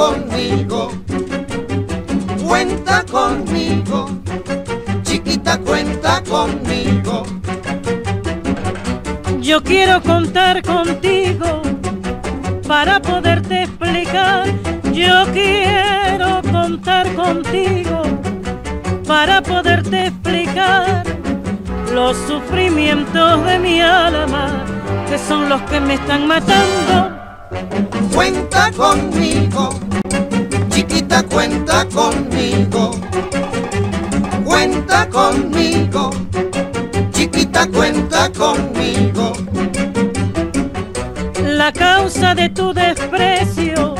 conmigo, cuenta conmigo, chiquita, cuenta conmigo. Yo quiero contar contigo para poderte explicar. Yo quiero contar contigo para poderte explicar los sufrimientos de mi alma, que son los que me están matando. Cuenta conmigo, chiquita, cuenta conmigo. Cuenta conmigo, chiquita, cuenta conmigo. La causa de tu desprecio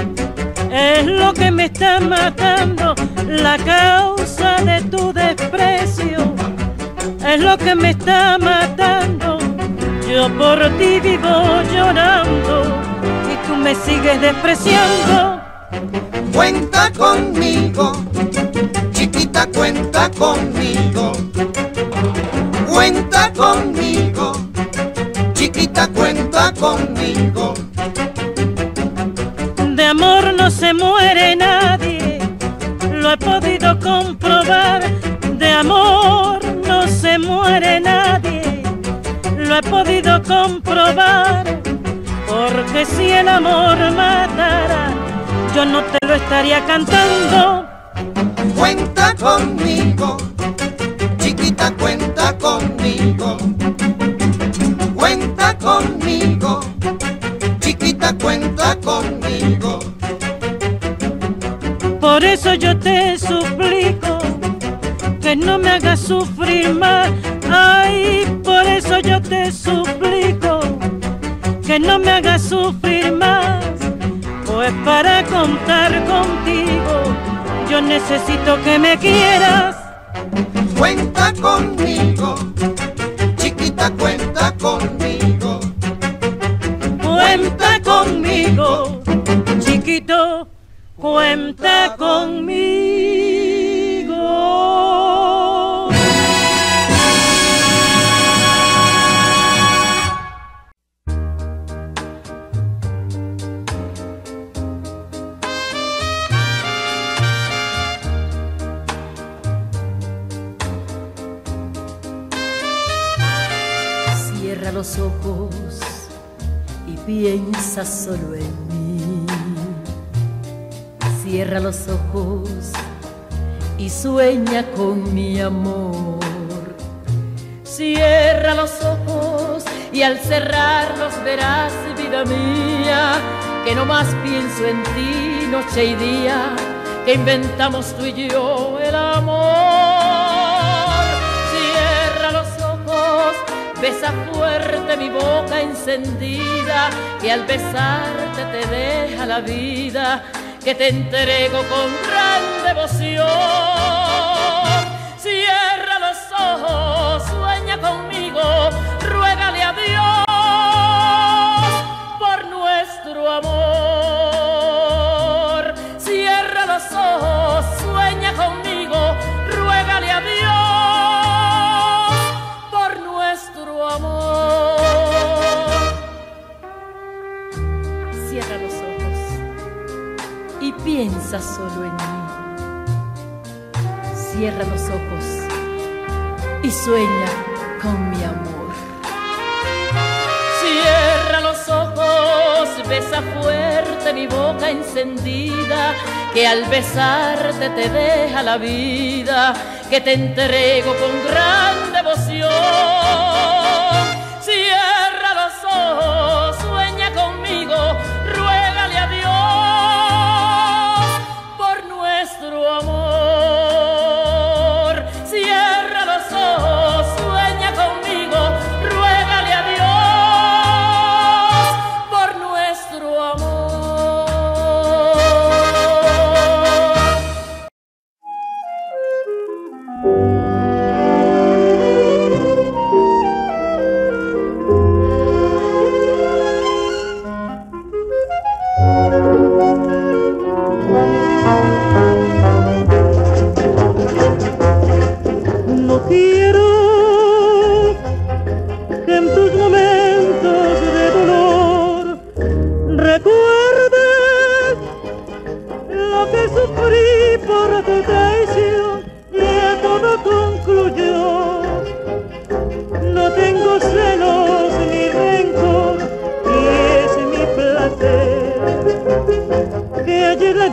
es lo que me está matando. La causa de tu desprecio es lo que me está matando. Yo por ti vivo llorando y tú me sigues despreciando. Cuenta conmigo, chiquita, cuenta conmigo. Cuenta conmigo, chiquita, cuenta conmigo. De amor no se muere nadie, lo he podido comprobar. De amor no se muere nadie, lo he podido comprobar, porque si el amor matara, yo no te lo estaría cantando. Cuenta conmigo, chiquita, cuenta conmigo. Cuenta conmigo, chiquita, cuenta conmigo. Por eso yo te suplico que no me hagas sufrir más. Ay, por eso yo te suplico que no me hagas sufrir más, pues para contar contigo yo necesito que me quieras. Cuenta conmigo, chiquita, cuenta conmigo. Cuenta conmigo, chiquito, cuenta conmigo. Los ojos y piensa solo en mí. Cierra los ojos y sueña con mi amor. Cierra los ojos y al cerrarlos verás, vida mía, que no más pienso en ti noche y día, que inventamos tú y yo el amor. Cierra los ojos, besa fuerte mi boca encendida, que al besarte te deja la vida, que te entrego con gran devoción. Cierra los ojos, sueña conmigo, ruégale a Dios por nuestro amor. Cierra los ojos, sueña conmigo, ruégale a Dios. Cierra los ojos y piensa solo en mí. Cierra los ojos y sueña con mi amor. Cierra los ojos, besa fuerte mi boca encendida, que al besarte te deja la vida, que te entrego con gran devoción.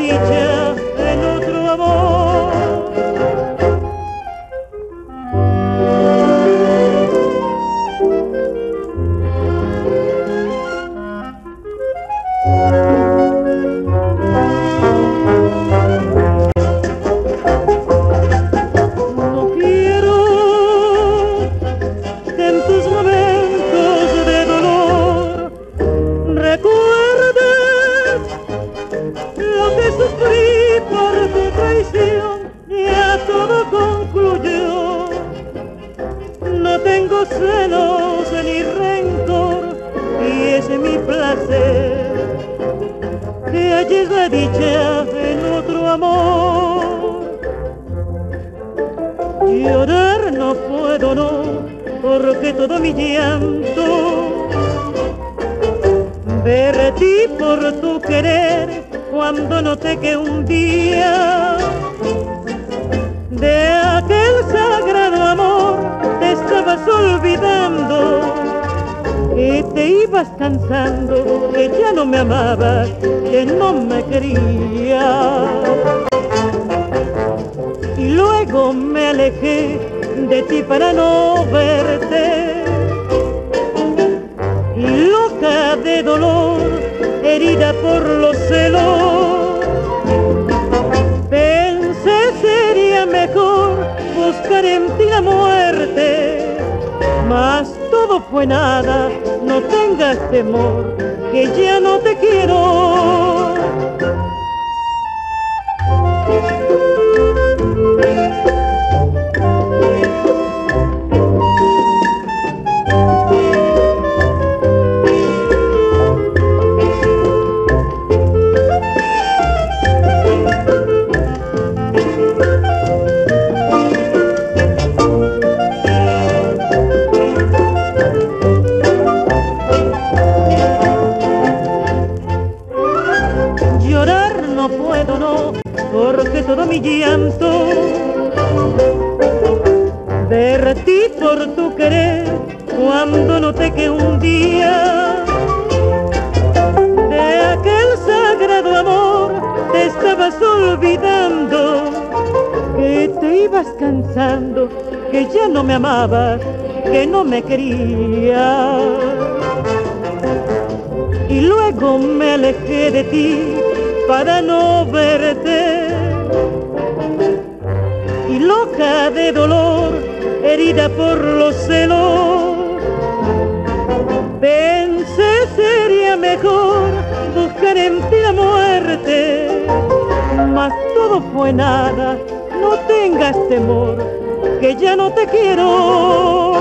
dicha del otro amor. No quiero que en tus momentos de dolor recuerdes lo que sufrí por tu traición y a todo concluyó. No tengo celos ni rencor y es mi placer que halles la dicha en otro amor. Llorar no puedo, no, porque todo mi llanto vertí por tu querer cuando noté que un día de aquel sagrado amor te estabas olvidando. Y te ibas cansando, que ya no me amabas, que no me querías. Y luego me alejé de ti para no verte. Loca de dolor, herida por los celos. Pensé sería mejor buscar en ti la muerte. Mas todo fue nada, no tengas temor, que ya no te quiero. Porque todo mi llanto vertí por tu querer cuando noté que un día de aquel sagrado amor te estabas olvidando, que te ibas cansando, que ya no me amabas, que no me querías. Y luego me alejé de ti para no verte, y loca de dolor, herida por los celos, pensé sería mejor buscar en ti la muerte, mas todo fue nada, no tengas temor, que ya no te quiero.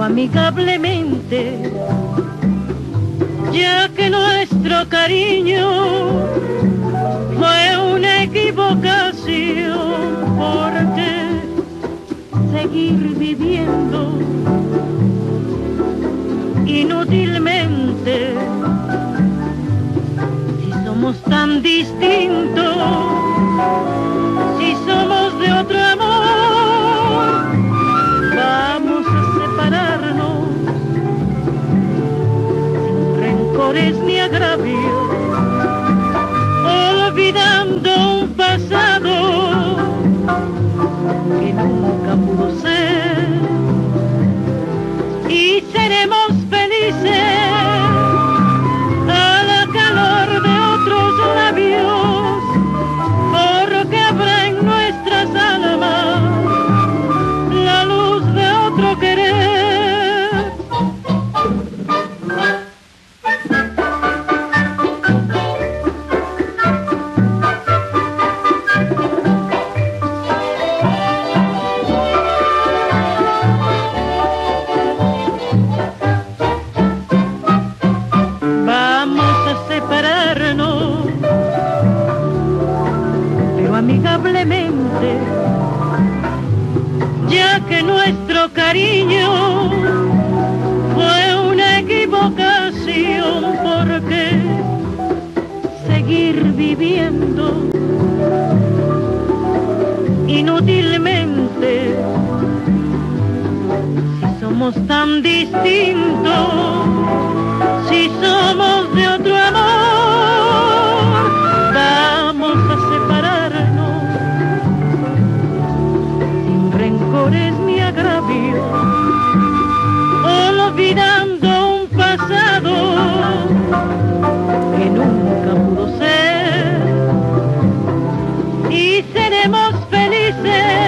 algo amigablemente, ya que nuestro cariño fue una equivocación, porque seguir viviendo inútilmente, si somos tan distintos, si somos de otro amor, vamos a separarnos sin rencores ni agravios, olvidando un pasado que nunca pudo ser, y seremos felices. Tan distintos, si somos de otro amor, vamos a separarnos sin rencores ni agravios, olvidando un pasado que nunca pudo ser, y seremos felices.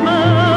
Almas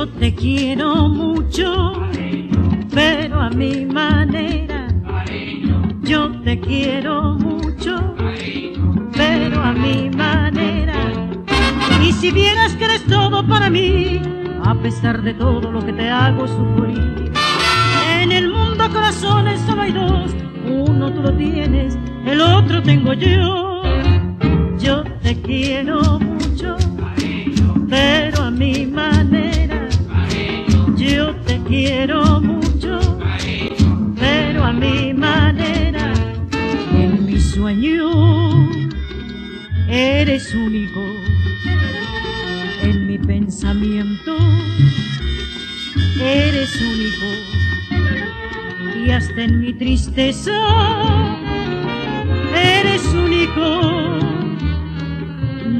yo te quiero mucho, cariño, pero a mi manera, cariño, yo te quiero mucho, cariño, pero a mi manera. Y si vieras que eres todo para mí, a pesar de todo lo que te hago sufrir. En el mundo corazones solo hay dos, uno tú lo tienes, el otro tengo yo. Yo te quiero mucho, cariño, pero a mi manera, cariño, yo te quiero mucho, cariño, pero a mi manera. En mi sueño eres único, en mi pensamiento eres único, y hasta en mi tristeza eres único.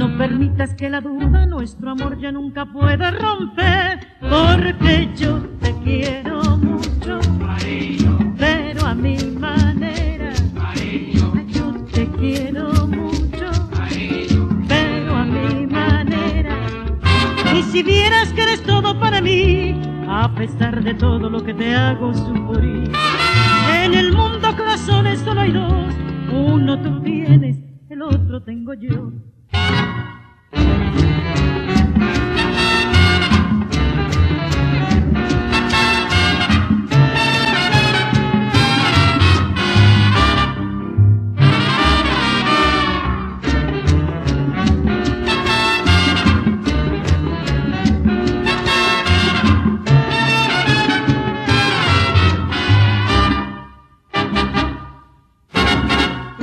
No permitas que la duda nuestro amor ya nunca pueda romper, porque yo te quiero mucho, cariño, pero a mi manera, cariño, yo te quiero mucho, cariño, pero a mi manera. Y si vieras que eres todo para mí, a pesar de todo lo que te hago sufrir. En el mundo corazones solo hay dos, uno tú tienes, el otro tengo yo.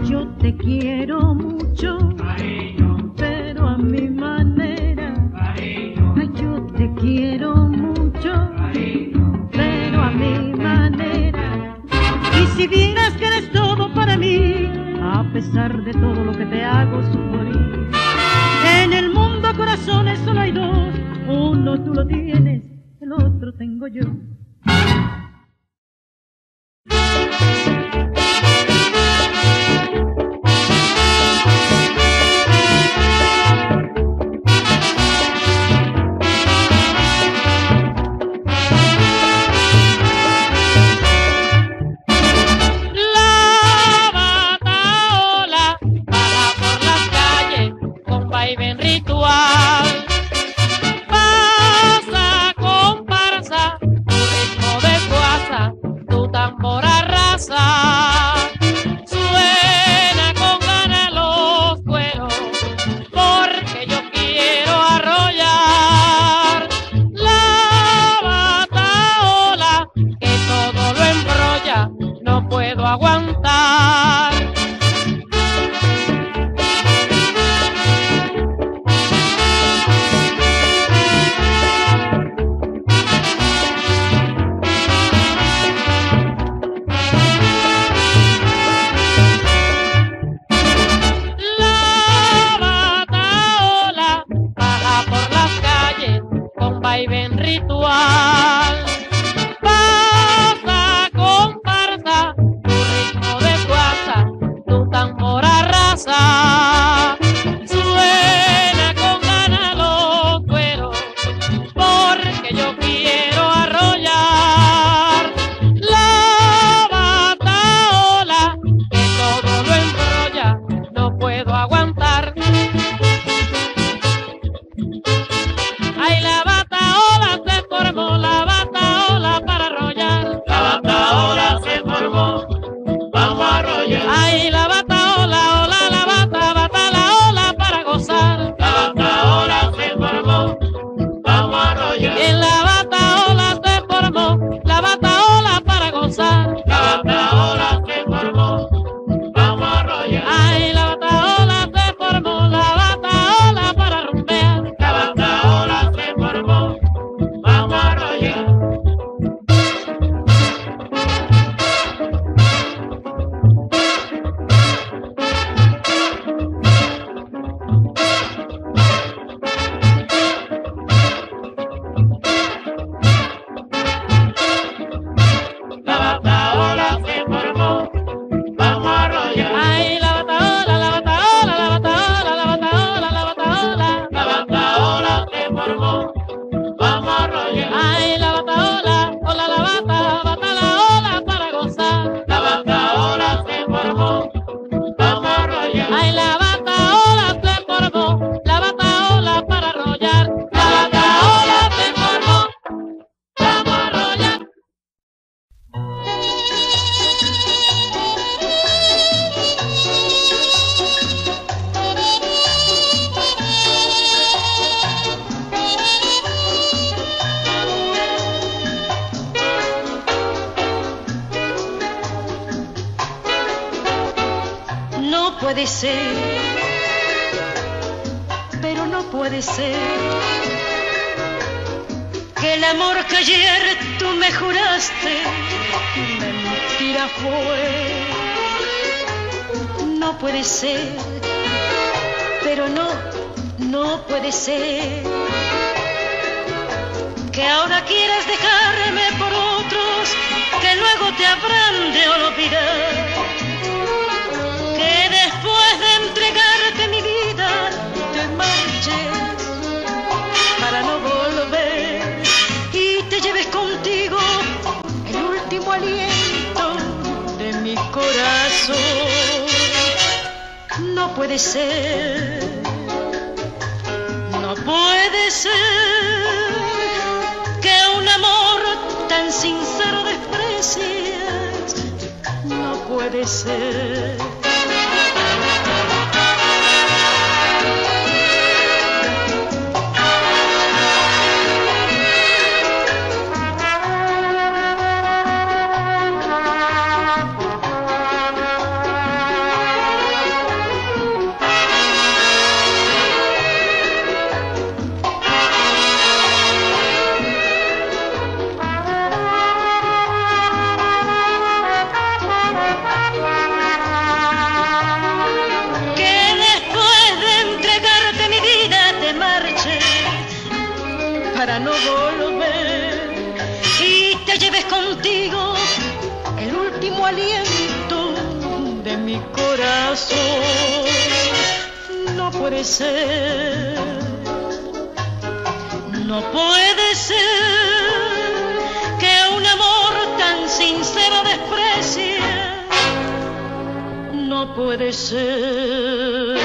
Yo te quiero mucho, cariño, pero a mi manera, cariño, ay, yo te quiero mucho, cariño, pero a mi manera. Y si vieras que eres todo para mí, a pesar de todo lo que te hago sufrir. En el mundo corazones solo hay dos, uno tú lo tienes, el otro tengo yo. puede ser, pero no puede ser que el amor que ayer tú me juraste mentira fue. No puede ser, pero no puede ser que ahora quieras dejarme por otros que luego te habrán de olvidar, que después de entregarte mi vida te marches para no volver y te lleves contigo el último aliento de mi corazón. No puede ser, no puede ser que un amor tan sincero desprecies, no puede ser. No puede ser, no puede ser que un amor tan sincero desprecie, no puede ser.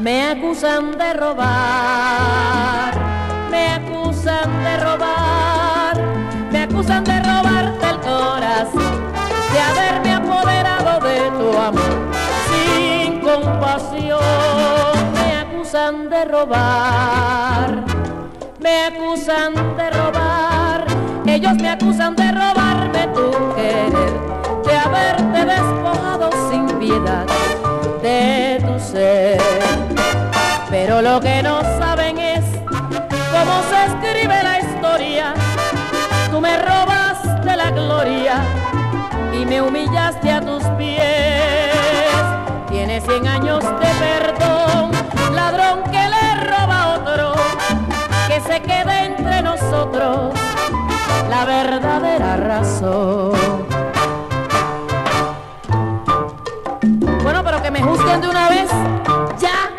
Me acusan de robar, ellos me acusan de robarme tu querer, de haberte despojado sin piedad de tu ser. Pero lo que no saben es cómo se escribe la historia. Tú me robaste la gloria y me humillaste a tus pies. Tienes 100 años de perdón, ladrón que se queda entre nosotros la verdadera razón. Bueno, pero que me juzguen de una vez, ya.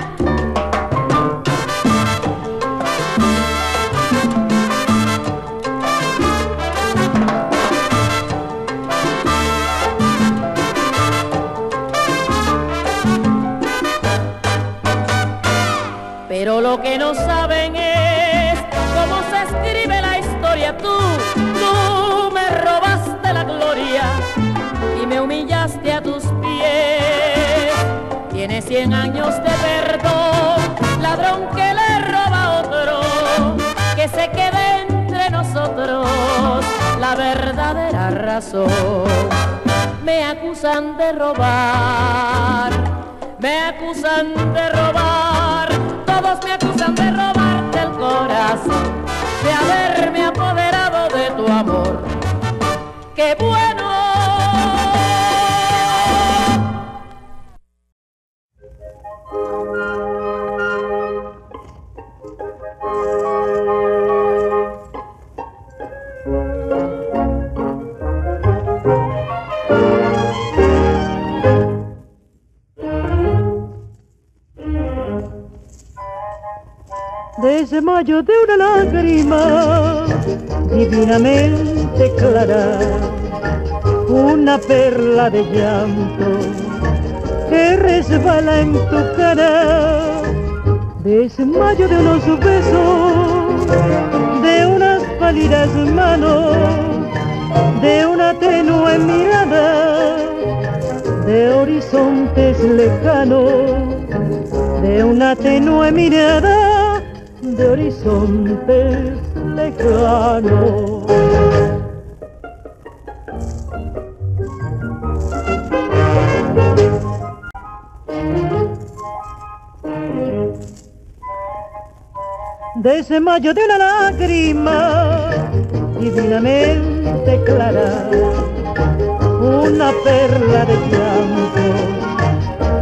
Pero lo que no saben es tú me robaste la gloria y me humillaste a tus pies. Tienes 100 años de perdón, ladrón que le roba a otro, que se quede entre nosotros la verdadera razón. Me acusan de robar, me acusan de robar, todos me acusan de robarte el corazón, de haberme apoderado de tu amor. ¡Qué bueno! Desde mayo de una lágrima divinamente clara, una perla de llanto que resbala en tu cara. Desde mayo de unos besos, de unas pálidas manos, de una tenue mirada, de horizontes lejanos, de una tenue mirada, de horizontes lejanos. Desmayo de una lágrima divinamente clara, una perla de llanto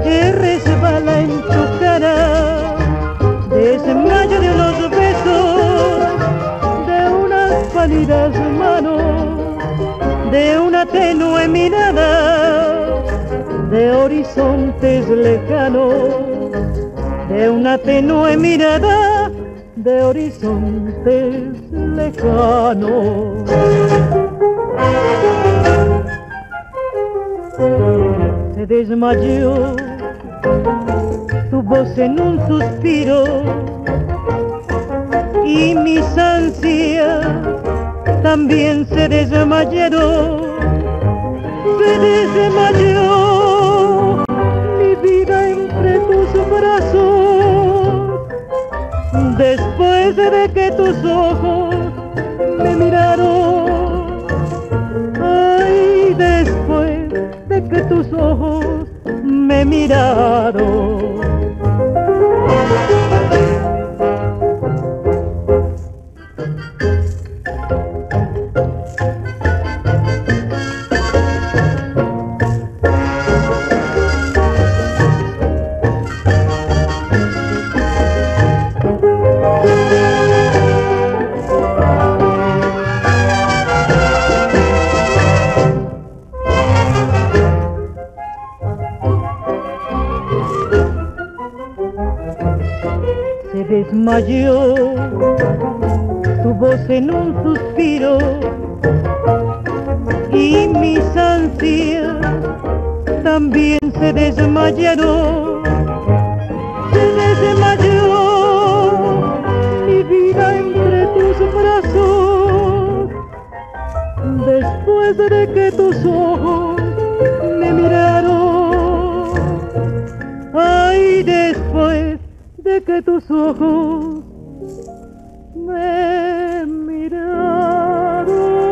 que resbala en tu cara. Desmayo de unos besos, de unas pálidas manos, de una tenue mirada, de horizontes lejanos, de una tenue mirada, de horizontes lejanos. Se desmayó tu voz en un suspiro y mis ansias también se desmayaron. Se desmayó mi vida entre tus brazos, después de que tus ojos me miraron. Ay, después de que tus ojos me miraron. Desmayó tu voz en un suspiro y mis ansias también se desmayaron. Se desmayó mi vida entre tus brazos, después de que tus ojos me miraron. Ay, después de que tus ojos me miraron.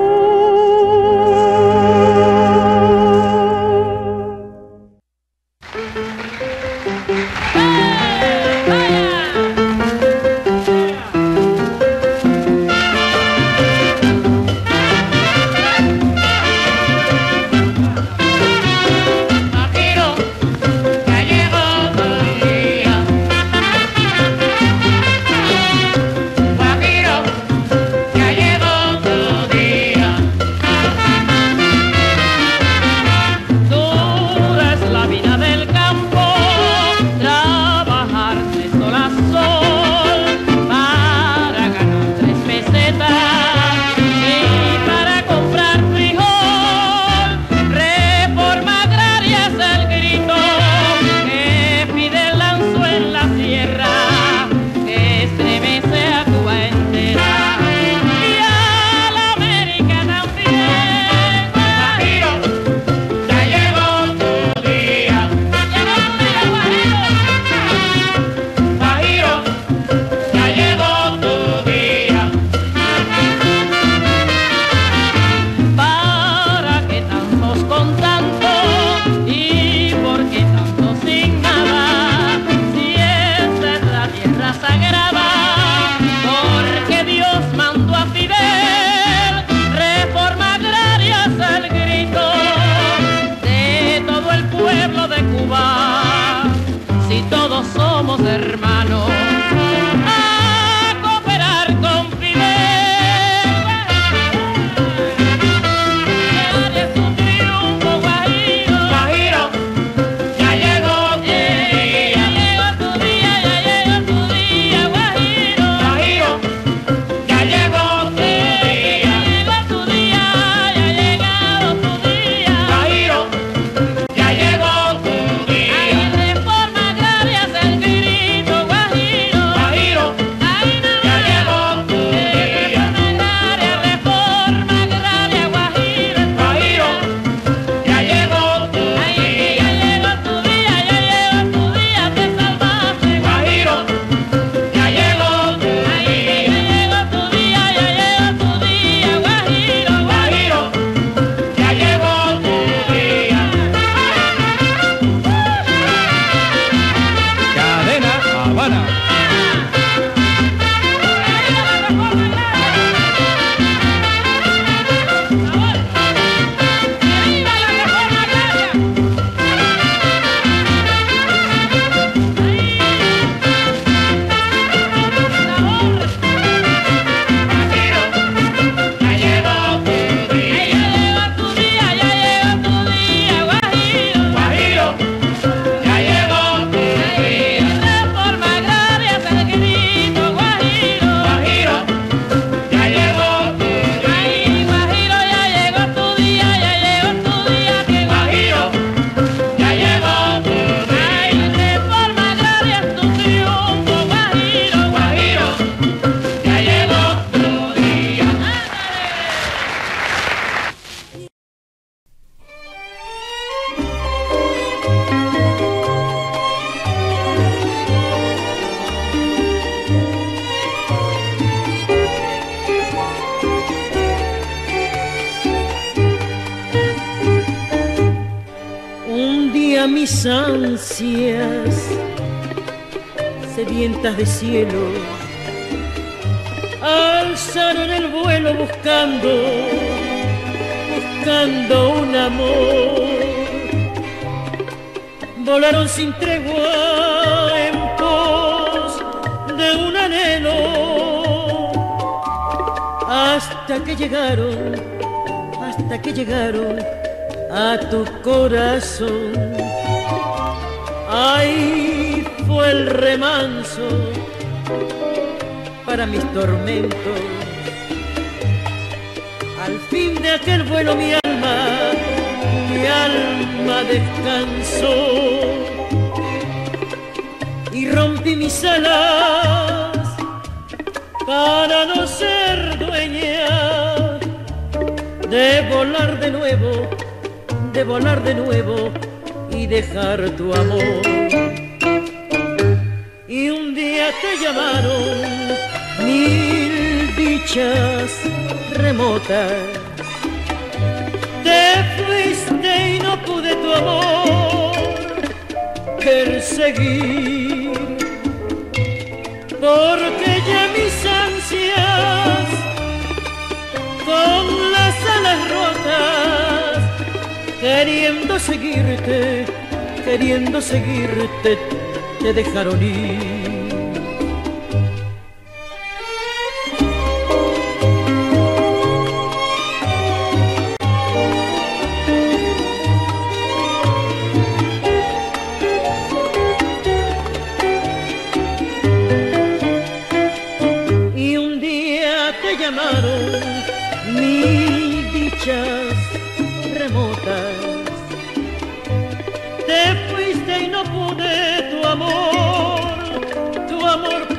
a mis ansias sedientas de cielo, alzaron el vuelo buscando un amor. Volaron sin tregua en pos de un anhelo, hasta que llegaron a tu corazón. Ahí fue el remanso para mis tormentos. Al fin de aquel vuelo mi alma descansó, y rompí mis alas para no ser dueña de volar de nuevo y dejar tu amor. Y un día te llamaron mil dichas remotas, te fuiste y no pude tu amor perseguir, porque ya mis ansias con las alas rotas, queriendo seguirte, te dejaron ir.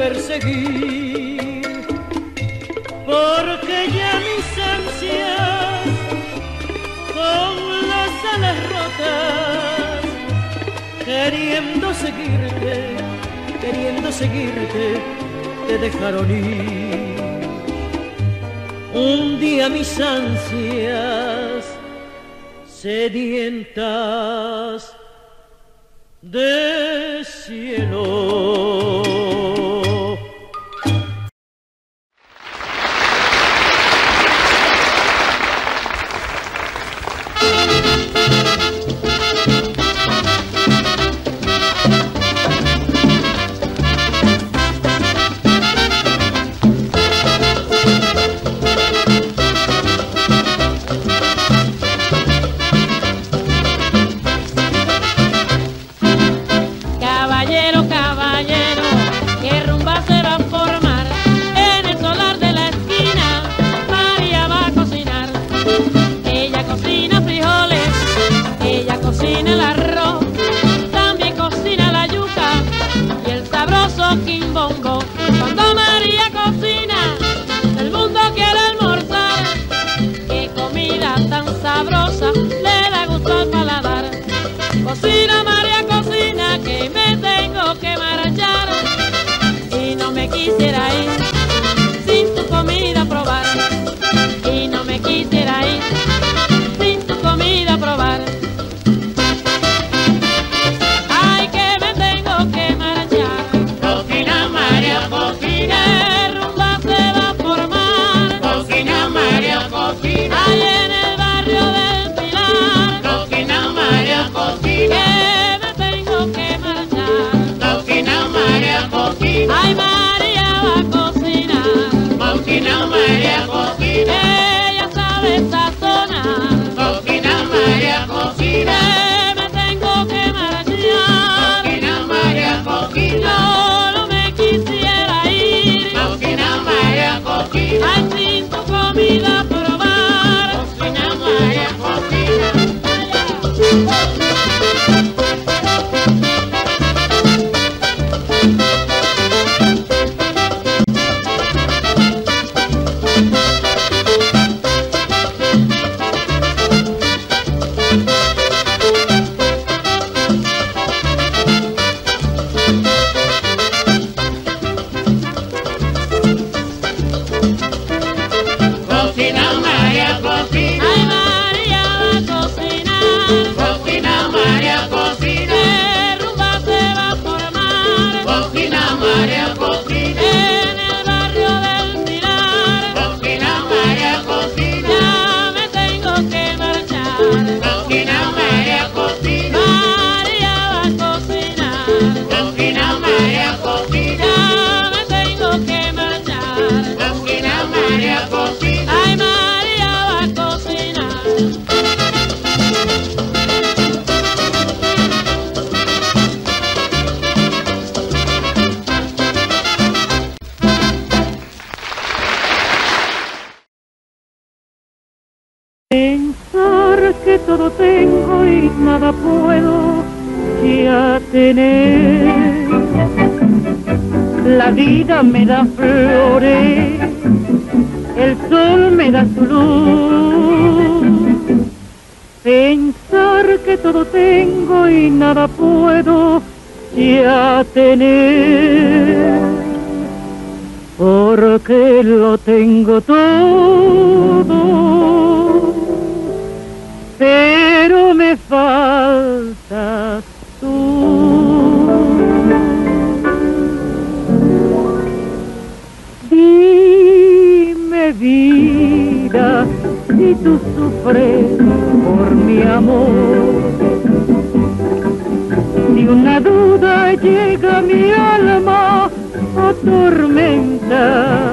Perseguir, porque ya mis ansias con las alas rotas, queriendo seguirte, te dejaron ir. Un día mis ansias sedientas de cielo. Ay, María, Pensar que todo tengo y nada puedo ya tener. La vida me da flores, el sol me da su luz. Pensar que todo tengo y nada puedo ya tener, porque lo tengo todo. Pero me faltas tú. Dime vida, si tú sufres por mi amor. Si una duda llega a mi alma o tormenta,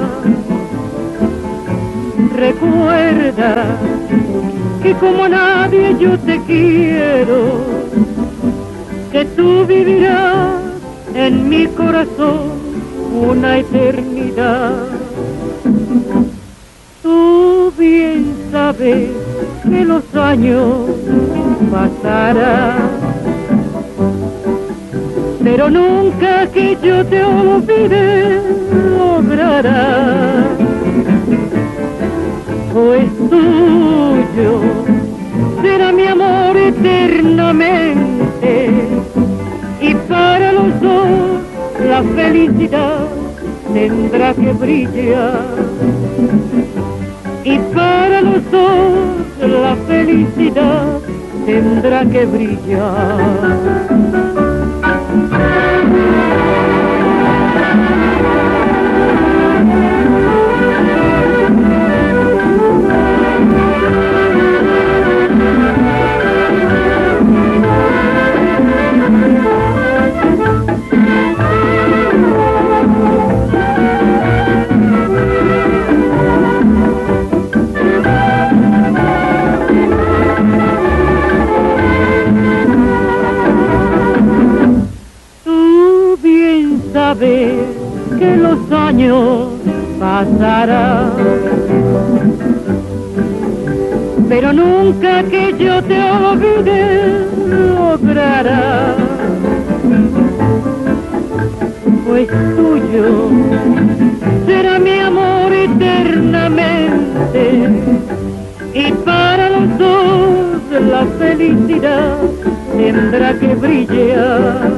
recuerda que como nadie yo te quiero, que tú vivirás en mi corazón una eternidad. Tú bien sabes que los años pasarán, pero nunca que yo te olvide lograrás. Pues tuyo será mi amor eternamente, y para los dos la felicidad tendrá que brillar. Y para los dos la felicidad tendrá que brillar. Que los años pasarán, pero nunca que yo te olvide lograrás. Pues tuyo será mi amor eternamente, y para los dos la felicidad tendrá que brillar.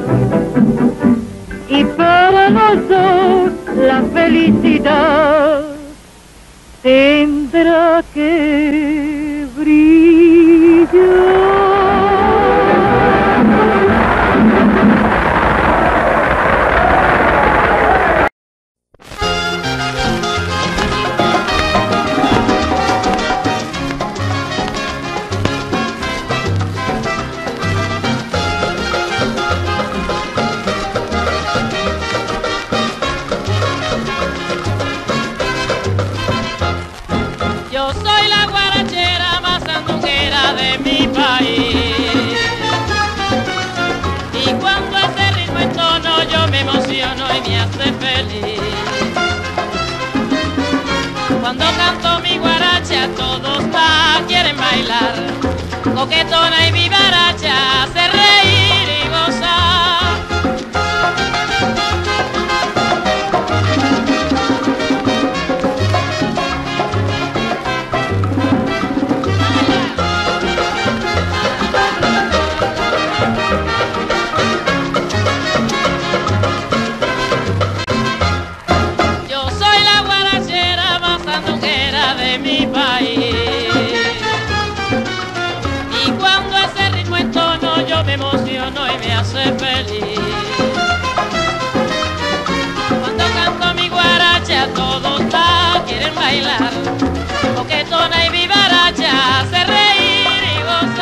Y para los dos la felicidad tendrá que brillar. Cuando canto mi guaracha todos la quieren bailar, coquetona y vivaracha hace reír y feliz. Cuando canto mi guaracha todos la quieren bailar, coquetona y vivaracha hace reír y gozar.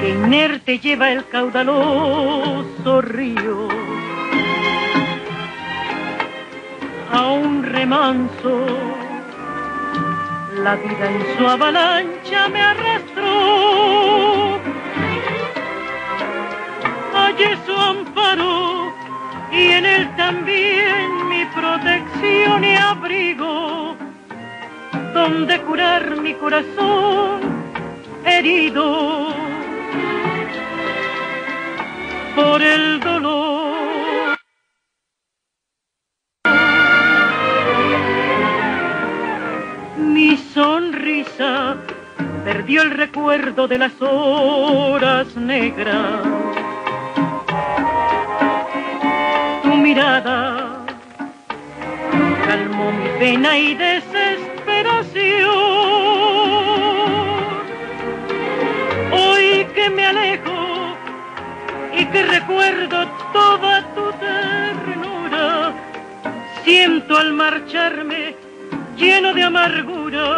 que inerte lleva el caudaloso río a un remanso. La vida en su avalancha me arrastró, hallé su amparo y en él también mi protección y abrigo, donde curar mi corazón herido por el dolor. Mi sonrisa perdió el recuerdo de las horas negras. Tu mirada calmó mi pena y desesperación. Hoy que me alejo y que recuerdo toda tu ternura, siento al marcharme lleno de amargura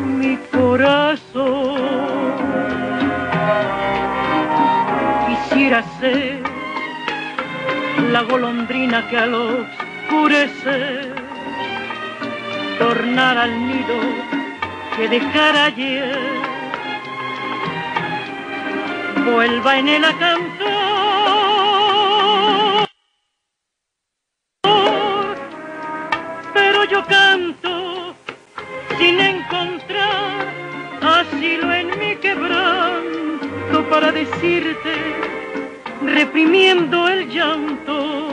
mi corazón. Quisiera ser la golondrina que al oscurecer tornara al nido que dejara ayer, vuelva en él a cantar. Pero yo canto sin encontrar asilo en mi quebranto para decirte, reprimiendo el llanto,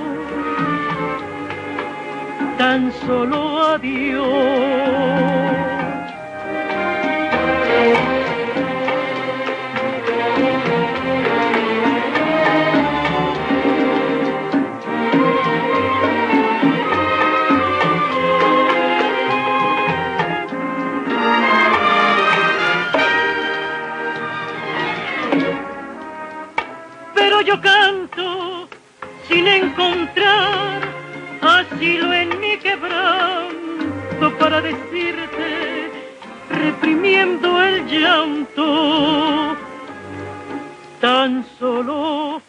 tan solo adiós. Yo canto sin encontrar asilo en mi quebranto para decirte, reprimiendo el llanto, tan solo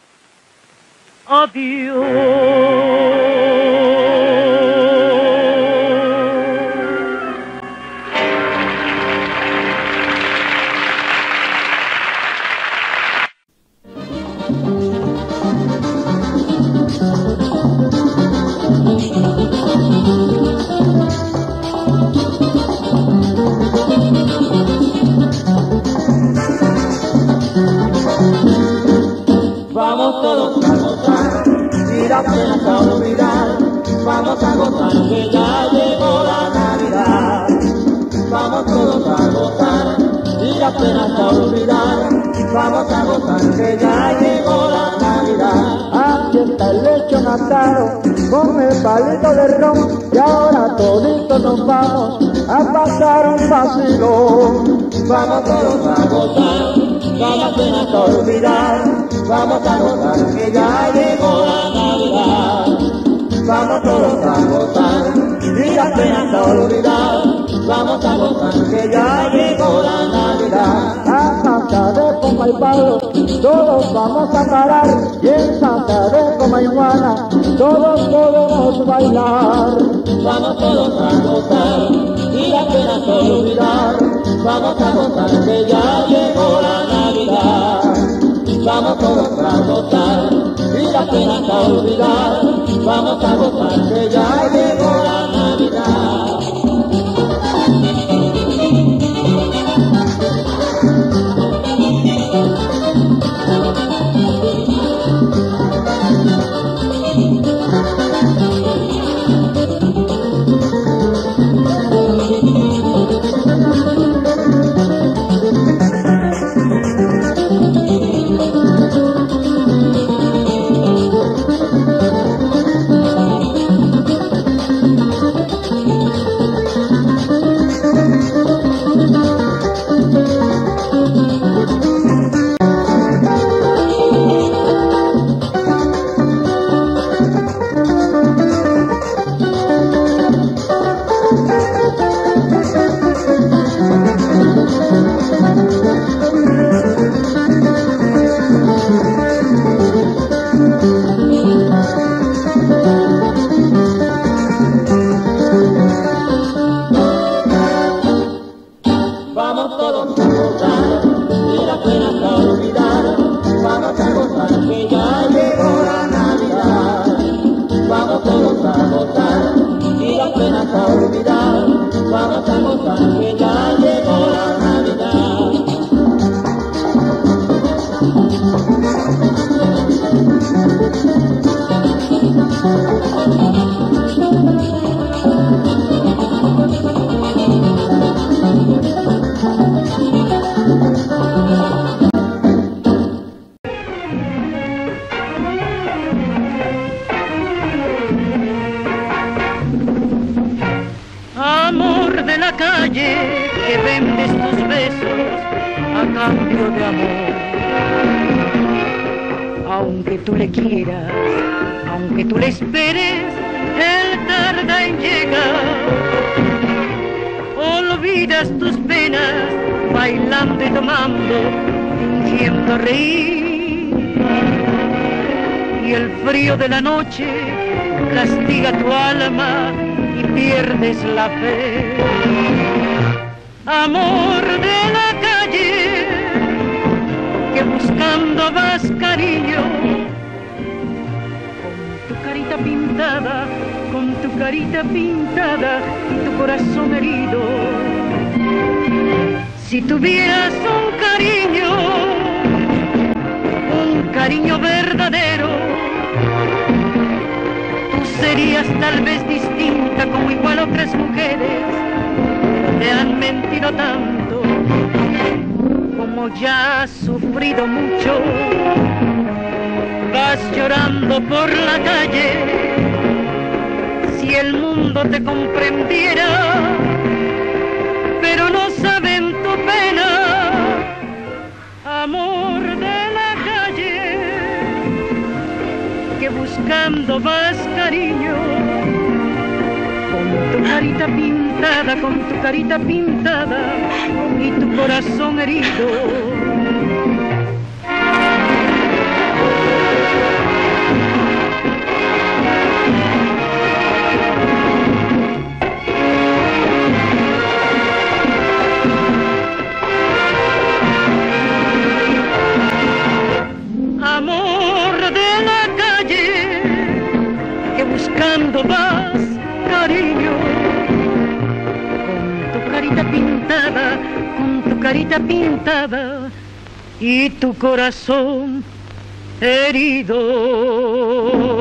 adiós. Vamos a gozar que ya llegó la Navidad. Vamos todos a gozar y apenas a olvidar. Vamos a gozar que ya llegó la Navidad. Aquí está el lechón asado con el palito de ron, y ahora toditos nos vamos a pasar un vacilón. Vamos todos a gozar y apenas a olvidar. Vamos a gozar que ya llegó la Navidad. Vamos todos a gozar y apenas a olvidar. Vamos a gozar que ya llegó la Navidad. A Santa de Coma y Pablo todos vamos a parar, y en Santa de Coma y Juana todos podemos bailar. Vamos todos a gozar y apenas a olvidar. Vamos a gozar que ya llegó la Navidad. Vamos todos a gozar y apenas a olvidar. Vamos a gozar que ya llegó la Navidad. Amor de la calle, que vendes tus besos a cambio de amor. Aunque tú le quieras, aunque tú le esperes, él tarda en llegar. Olvidas tus penas, bailando y tomando, fingiendo reír. Y el frío de la noche castiga tu alma y pierdes la fe. Amor de la calle, que buscando vas cariño, con tu carita pintada, con tu carita pintada y tu corazón herido. Si tuvieras un cariño verdadero, tú serías tal vez distinta como igual otras mujeres. Te han mentido tanto, como ya has sufrido mucho, vas llorando por la calle. Si el mundo te comprendiera, pero no saben tu pena. Amor de la calle, que buscando vas cariño, con tu carita pintada, con tu carita pintada y tu corazón herido. Buscando vas, cariño, con tu carita pintada y tu corazón herido.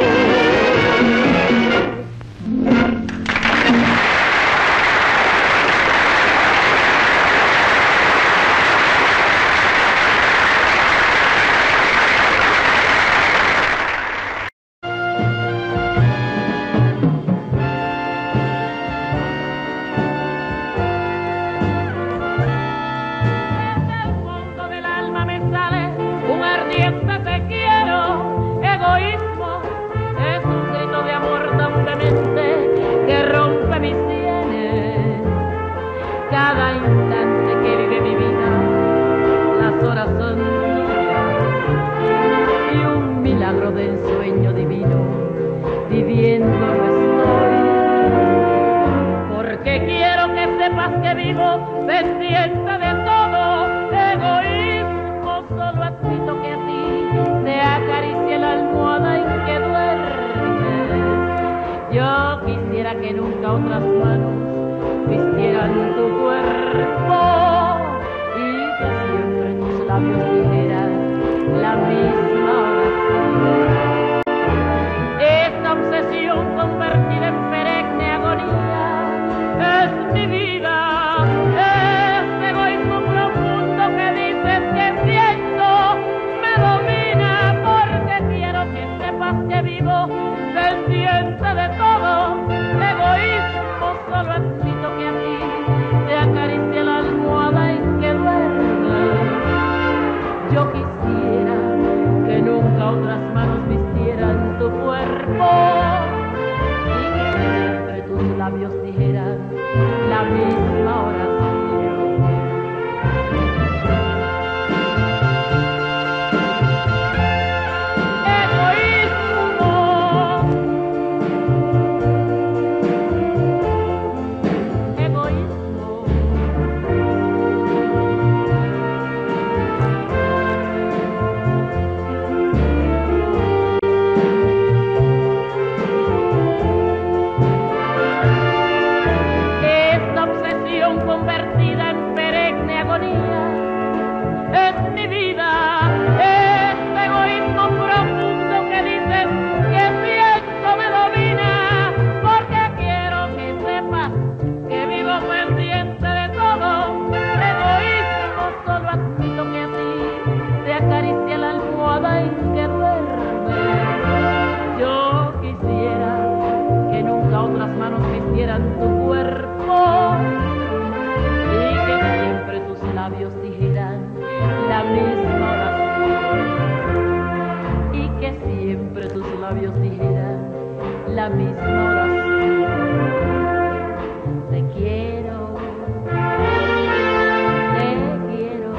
dirigirá la misma oración. Te quiero, te quiero,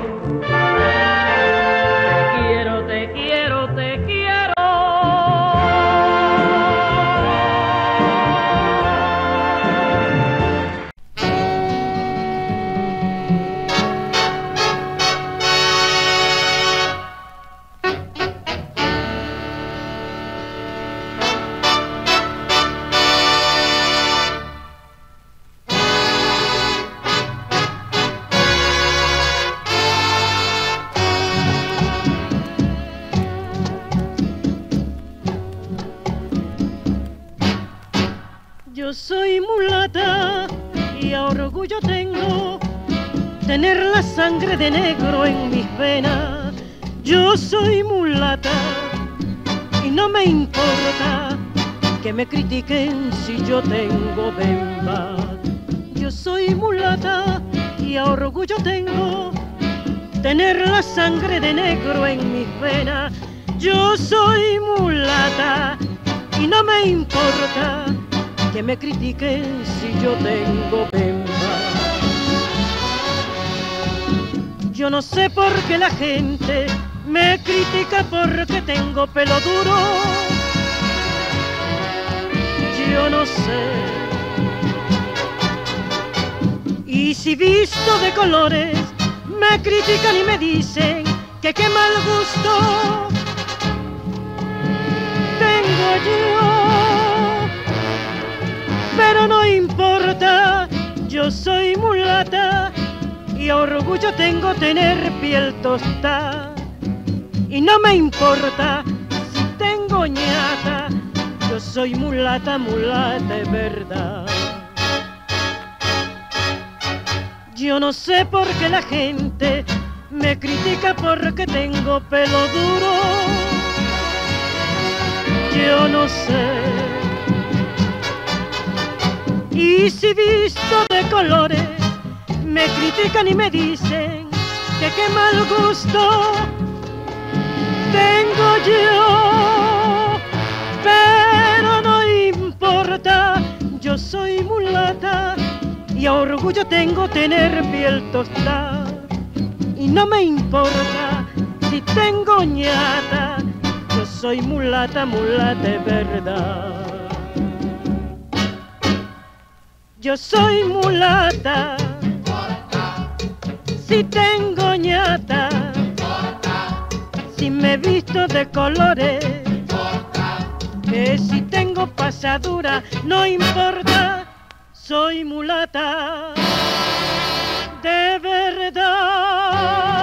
te quiero, te quiero, te quiero. Yo soy mulata y a orgullo tengo tener la sangre de negro en mis venas. Yo soy mulata y no me importa que me critiquen si yo tengo bemba. Yo soy mulata y a orgullo tengo tener la sangre de negro en mis venas. Yo soy mulata y no me importa que me critiquen si yo tengo bemba. Yo no sé por qué la gente me critica porque tengo pelo duro. Yo no sé. Y si visto de colores me critican y me dicen que qué mal gusto tengo yo. Pero no importa, yo soy mulata y a orgullo tengo tener piel tostada. Y no me importa si tengo ñata, yo soy mulata, mulata es verdad. Yo no sé por qué la gente me critica porque tengo pelo duro. Yo no sé. Y si visto de colores me critican y me dicen que qué mal gusto tengo yo. Pero no importa, yo soy mulata y a orgullo tengo tener piel tostada. Y no me importa si tengo ñata, yo soy mulata, mulata de verdad. Yo soy mulata, si tengo ñata, si me visto de colores, que si tengo pasadura, no importa, soy mulata de verdad.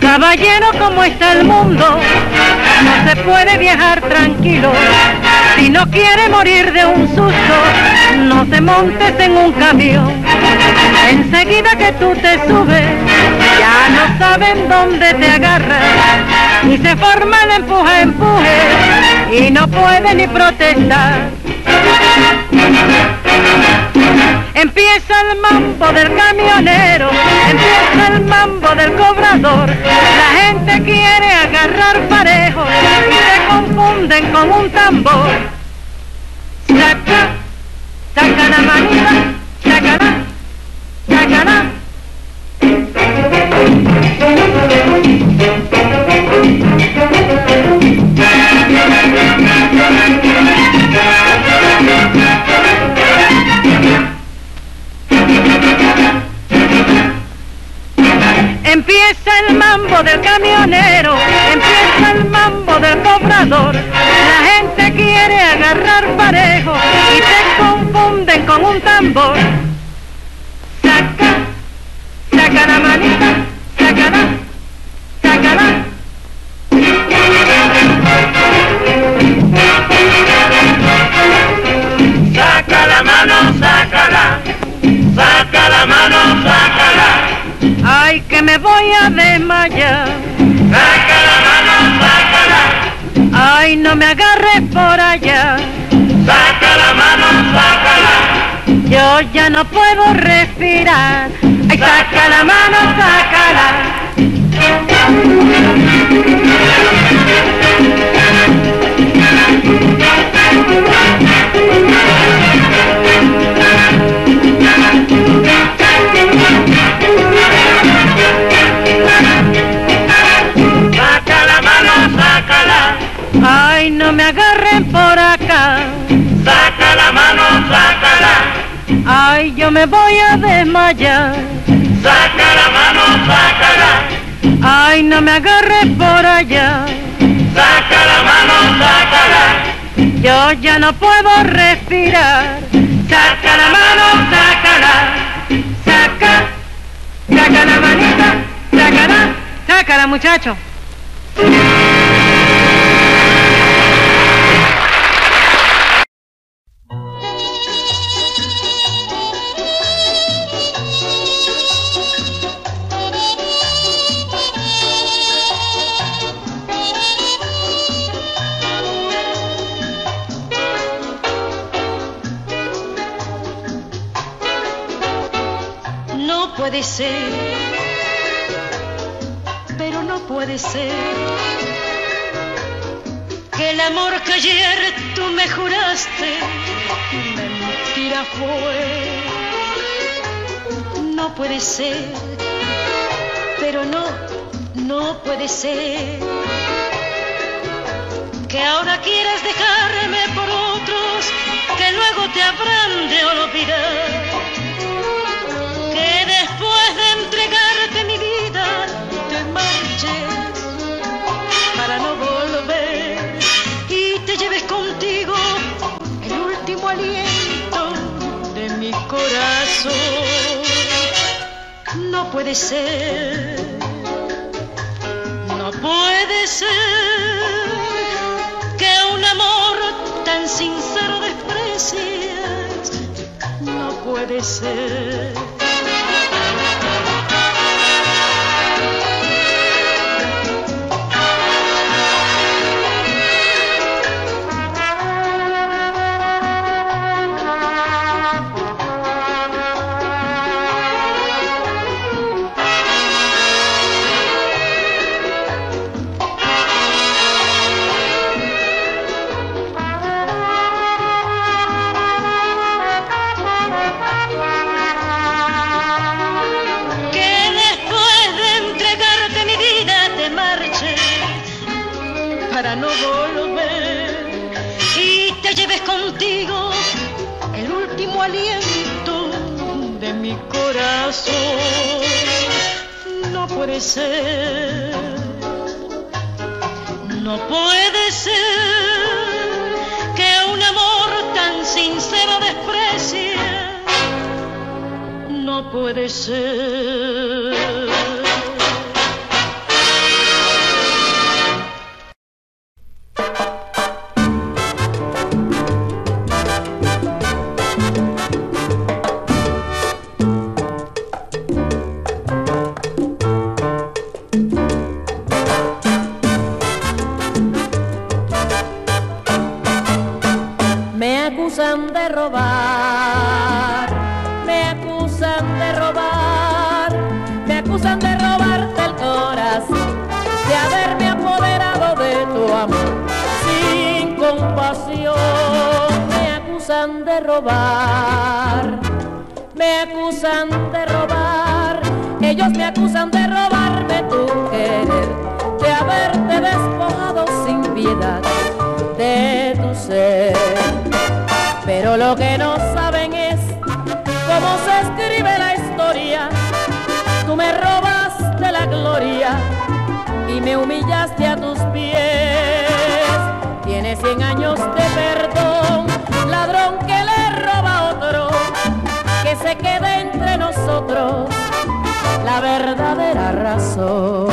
Caballero, como está el mundo, no se puede viajar tranquilo. Si no quiere morir de un susto, no te montes en un camión. Enseguida que tú te subes, ya no saben dónde te agarras. Y se forma el empuje, y no puede ni protestar. Empieza el mambo del camionero, empieza el mambo del cobrador. La gente quiere agarrar parejo y se confunden con un tambor. Saca, saca la manita, sácala, sácala. Empieza el mambo del camionero, empieza el mambo del cobrador. La gente quiere agarrar parejo y se confunden con un tambor. Saca, saca la manita, sácala, sácala. Saca la mano, sácala, saca la mano, sácala. Ay, que me voy a desmayar. Saca la mano, sácala. Ay, no me agarres por allá. Saca la mano, sácala. Yo ya no puedo respirar. Ay, saca la mano, sácala. Ay, no me agarren por acá. Saca la mano, sácala. Ay, yo me voy a desmayar. Saca la mano, sácala. Ay, no me agarren por allá. Saca la mano, sácala. Yo ya no puedo respirar. Saca la mano, sácala. Saca, saca la manita, sácala, sácala, muchacho. Puede ser, pero no puede ser que el amor que ayer tú me juraste, mentira fue. No puede ser, pero no puede ser que ahora quieras dejarme por otros que luego te habrán de olvidar. Después de entregarte mi vida, te marches para no volver y te lleves contigo el último aliento de mi corazón. No puede ser, no puede ser que un amor tan sincero desprecies. No puede ser. mi corazón. No puede ser, no puede ser que un amor tan sincero desprecie. No puede ser. Me acusan de robar, ellos me acusan de robarme tu querer, de haberte despojado sin piedad de tu ser. Pero lo que no saben es cómo se escribe la historia. Tú me robaste la gloria y me humillaste a tus pies. Tienes 100 años de perdón, ladrón que le roba a otro, que se quede entre nosotros la verdadera razón.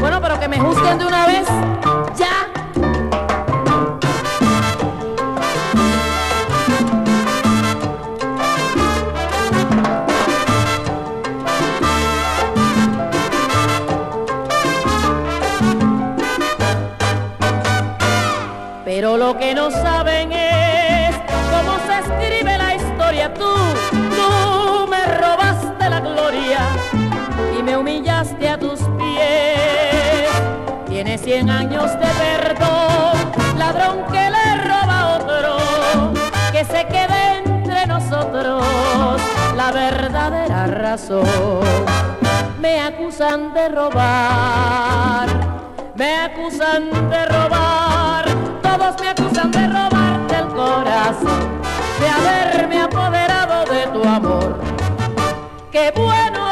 Bueno, pero que me juzguen de una vez, ya. Pero lo que no saben es cómo se escribe la historia. Tú me robaste la gloria y me humillaste a tus pies. Tienes 100 años de perdón, ladrón que le roba a otro, que se quede entre nosotros la verdadera razón. Me acusan de robar, me acusan de robar. Todos me acusan de robarte el corazón, de haberme apoderado de tu amor. ¡Qué bueno!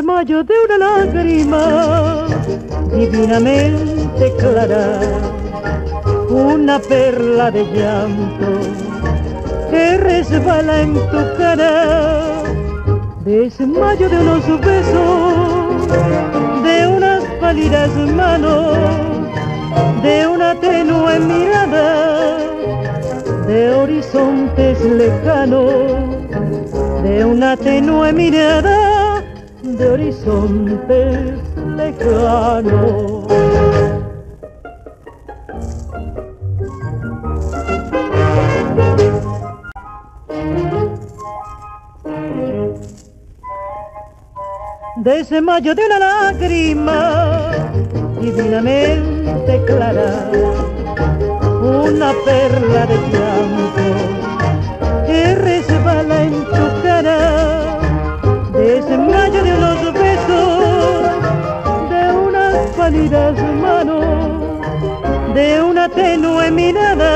desmayo de una lágrima divinamente clara, una perla de llanto que resbala en tu cara. Desmayo de unos besos, de unas pálidas manos, de una tenue mirada, de horizontes lejanos, de una tenue mirada, de horizontes lejanos. Desmayo de una lágrima divinamente clara, una perla de llanto que resbala en tu cara. Desmayo de unos besos, de unas pálidas manos, de una tenue mirada,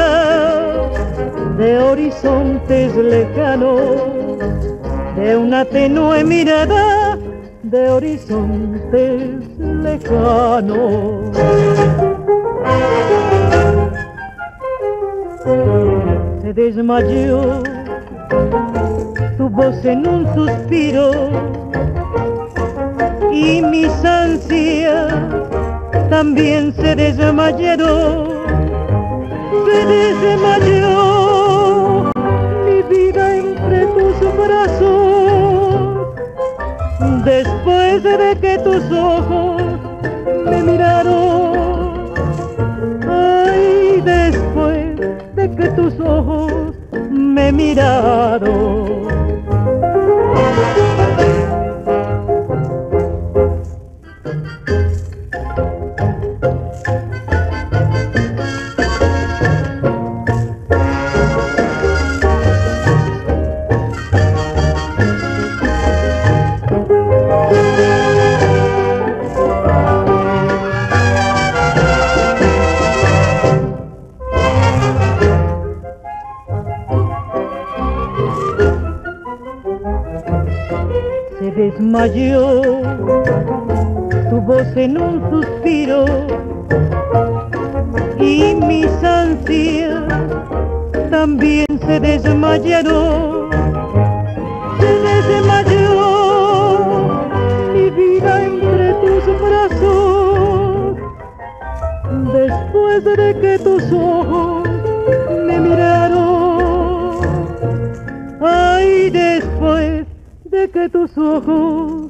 de horizontes lejanos, de una tenue mirada, de horizontes lejanos. Se desmayó tu voz en un suspiro y mis ansias también se desmayaron. Se desmayó mi vida entre tus brazos, después de que tus ojos me miraron. Ay, después de que tus ojos me miraron. Desmayó tu voz en un suspiro y mis ansias también se desmayaron. Se desmayó mi vida entre tus brazos, después de que tus ojos me miraron. Ay, después de que tus ojos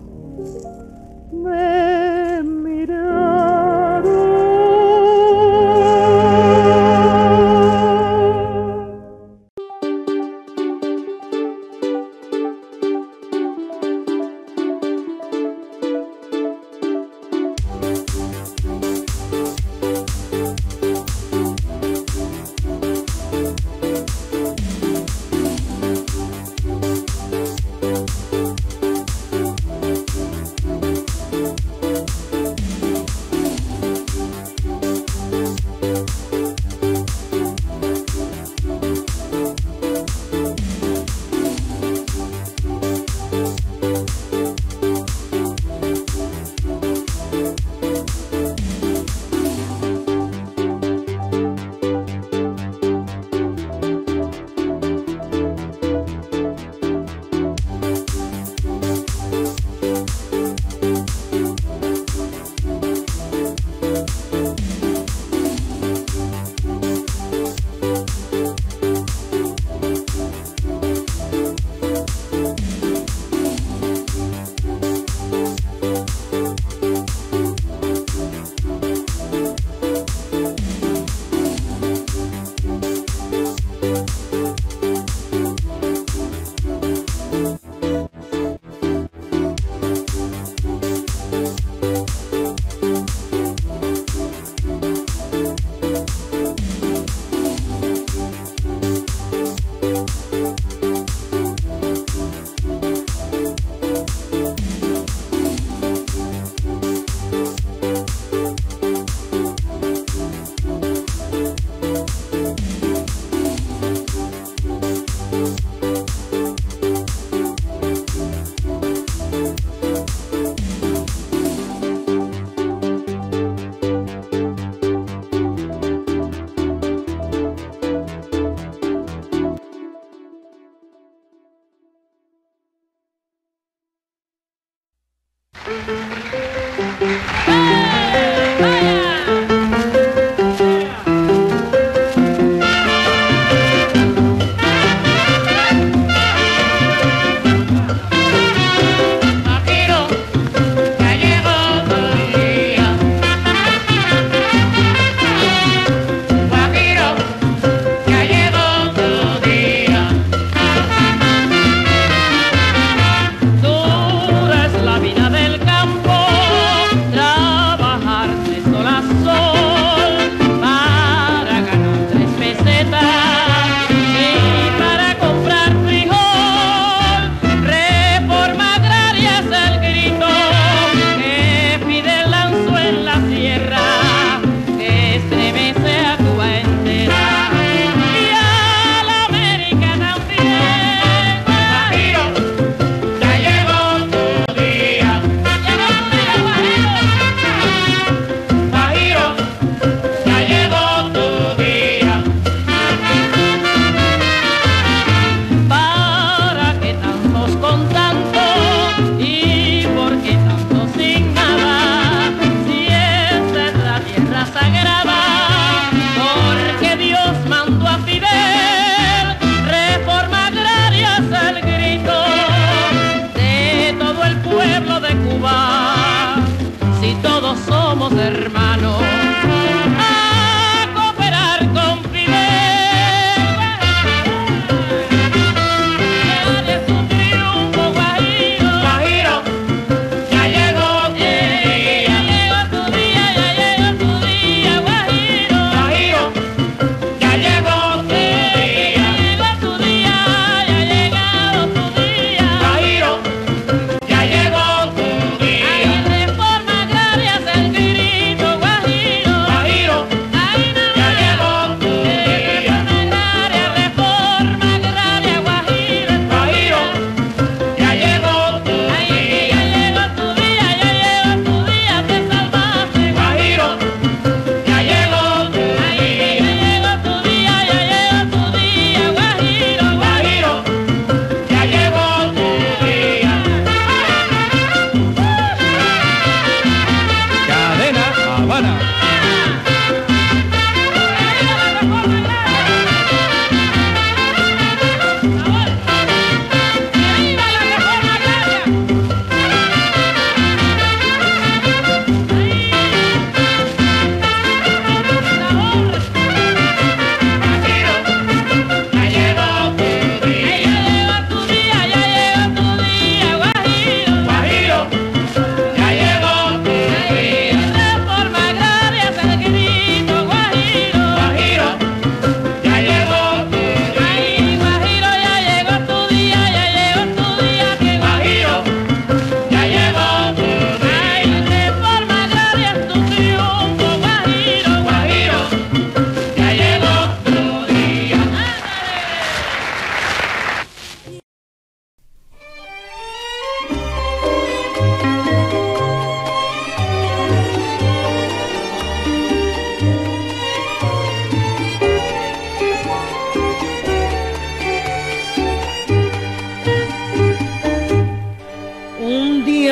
me miraron. Juana.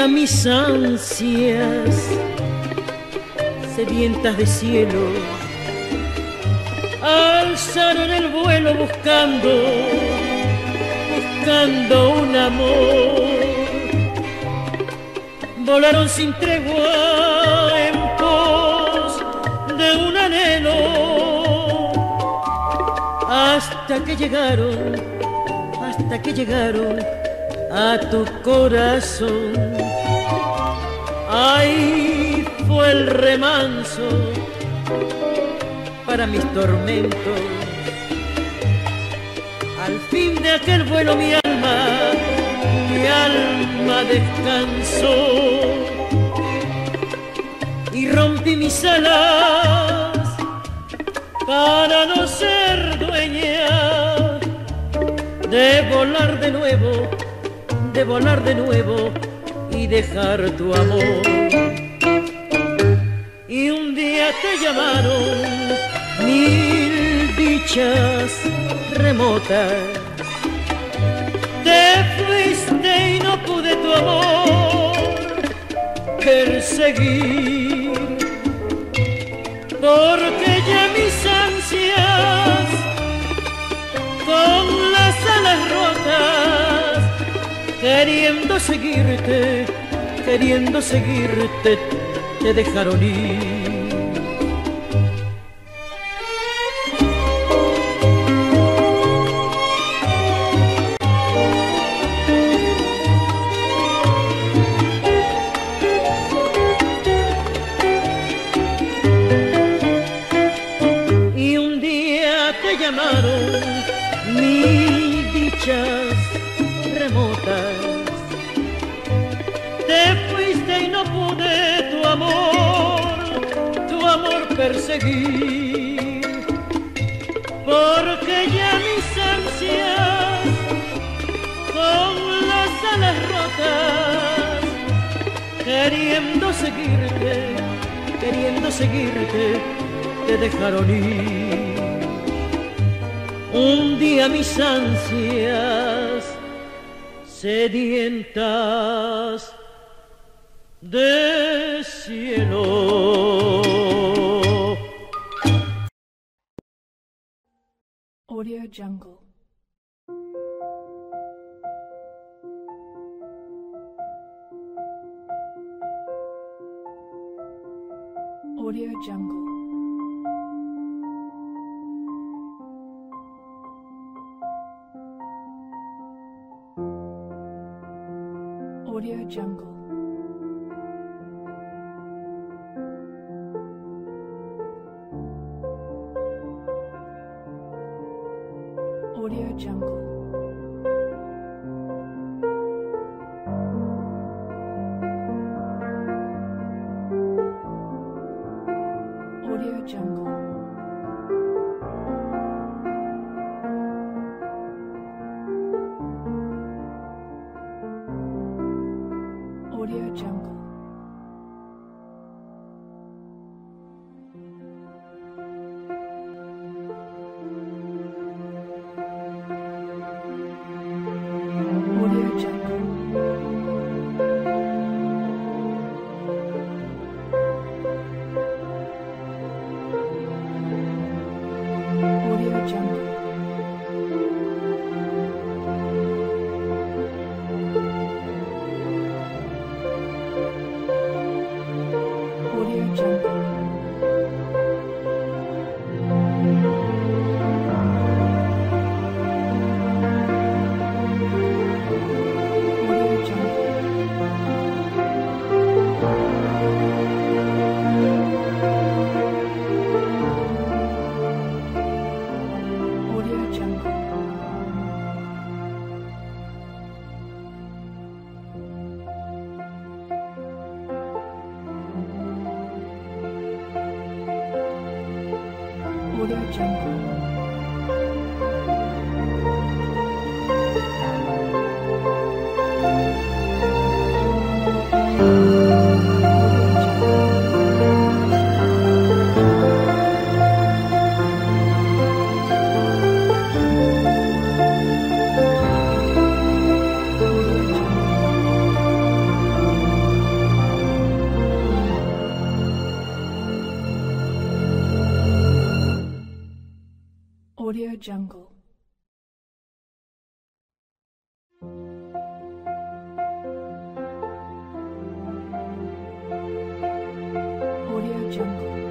Mis ansias sedientas de cielo alzaron el vuelo buscando un amor. Volaron sin tregua en pos de un anhelo hasta que llegaron a tu corazón. Ahí fue el remanso para mis tormentos. Al fin de aquel vuelo mi alma descansó. Y rompí mis alas para no ser dueña de volar de nuevo. Y dejar tu amor. Y un día te llamaron mil dichas remotas. Te fuiste y no pude tu amor perseguir, porque ya mis ansias con las alas rotas, queriendo seguirte, te dejaron ir. Y un día te llamaron mil dichas remotas. Te fuiste y no pude tu amor perseguir, porque ya mis ansias con las alas rotas, queriendo seguirte, te dejaron ir. Un día mis ansias sedientas de cielo. Audio Jungle. Audio Jungle. Audio Jungle. Audio Jungle. Audio Jungle. Audio Jungle. Jungle. Audio Jungle.